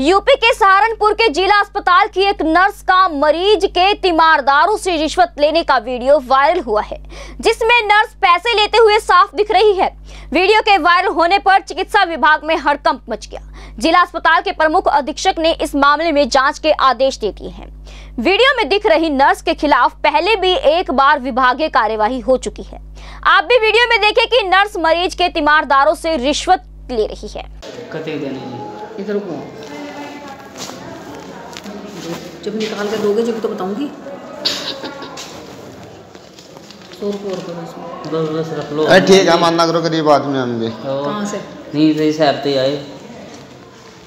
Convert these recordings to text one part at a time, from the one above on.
UP के सहारनपुर के जिला अस्पताल की एक नर्स का मरीज के तीमारदारों से रिश्वत लेने का वीडियो वायरल हुआ है, जिसमें नर्स पैसे लेते हुए साफ दिख रही है। वीडियो के वायरल होने पर चिकित्सा विभाग में हड़कंप मच गया। जिला अस्पताल के प्रमुख अधीक्षक ने इस मामले में जांच के आदेश दे दिए हैं। वीडियो में दिख रही नर्स के खिलाफ पहले भी एक बार विभागीय कार्यवाही हो चुकी है। आप भी वीडियो में देखें कि नर्स मरीज के तीमारदारों से रिश्वत ले रही है। इधर जब निकाल कर दोगे जब तो बताऊंगी। बस रख लो। ठीक है, मानना करो करीब आदमी हम भी। कहाँ से? नहीं सही से आते आए।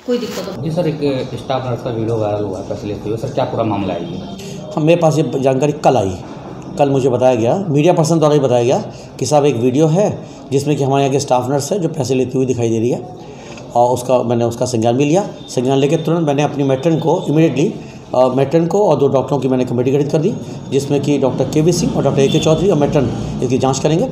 कोई दिक्कत हो? जी सर, एक स्टाफ नर्स का वीडियो वायरल हुआ है पैसे लेते हुए। सर क्या पूरा मामला है ये? मेरे पास ये जानकारी कल आई। कल मुझे बताया गया, मीडिया पर्सन द्वारा ही बताया गया कि साहब एक वीडियो है जिसमें कि हमारे यहाँ के स्टाफ नर्स है जो पैसे लेती हुई दिखाई दे रही है, और मैंने उसका संज्ञान भी लिया। संज्ञान लेके तुरंत मैंने अपनी मैट्रन को इमीडिएटली और दो डॉक्टरों की मैंने कमेटी गठित कर दी, जिसमें कि डॉक्टर के वी सिंह और डॉक्टर ए के चौधरी और मैट्रन इसकी जांच करेंगे।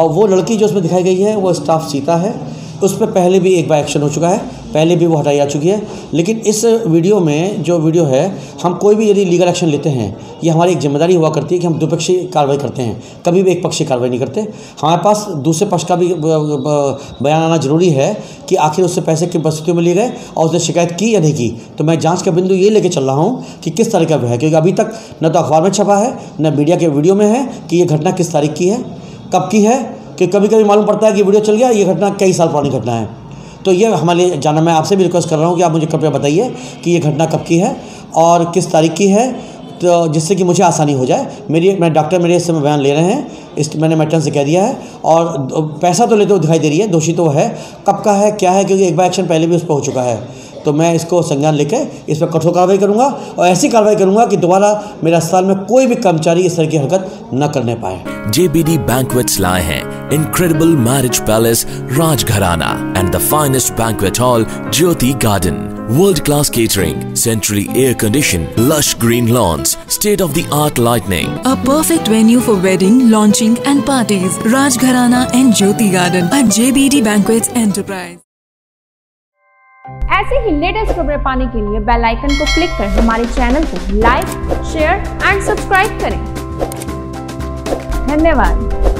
और वो लड़की जो उसमें दिखाई गई है वो स्टाफ सीता है। उस पर पहले भी एक बार एक्शन हो चुका है, पहले भी वो हटाई जा चुकी है। लेकिन इस वीडियो में जो वीडियो है, हम कोई भी यदि लीगल एक्शन लेते हैं, ये हमारी एक जिम्मेदारी हुआ करती है कि हम द्विपक्षीय कार्रवाई करते हैं, कभी भी एक पक्षीय कार्रवाई नहीं करते। हमारे पास दूसरे पक्ष का भी बयान आना जरूरी है कि आखिर उससे पैसे किन परिस्थितियों में लिए गए और उसने शिकायत की या नहीं की। तो मैं जाँच का बिंदु ये लेके चल रहा हूँ कि किस तारीख का है, क्योंकि अभी तक न तो अखबार में छपा है न मीडिया के वीडियो में है कि ये घटना किस तारीख की है, कब की है। कि कभी कभी मालूम पड़ता है कि वीडियो चल गया, ये घटना कई साल पुरानी घटना है। तो ये हमारे जाना, मैं आपसे भी रिक्वेस्ट कर रहा हूँ कि आप मुझे कृपया बताइए कि ये घटना कब की है और किस तारीख की है, तो जिससे कि मुझे आसानी हो जाए। मैं डॉक्टर मेरे इससे बयान ले रहे हैं, इस मैंने मैटर्न से कह दिया है। और पैसा तो लेते हुए दिखाई दे रही है, दोषी तो है, कब का है क्या है, क्योंकि एक बार एक्शन पहले भी उस पर हो चुका है। तो मैं इसको संज्ञान लेकर इस पर कठोर कार्रवाई करूँगा और ऐसी कार्रवाई करूँगा कि दोबारा मेरे अस्पताल में कोई भी कर्मचारी इस तरह की हरकत न करने पाए। JBD Banquets लाए हैं incredible marriage palace Rajgarhana and the finest banquet hall Jyoti Garden, world-class catering, centrally air-conditioned, lush green lawns, state-of-the-art lighting, a perfect venue for wedding, launching and parties. Rajgarhana and Jyoti Garden at JBD Banquets Enterprise। ऐसे ही latest खबरें पाने के लिए bell icon को click करें। हमारे channel को like, share and subscribe करें। धन्यवाद।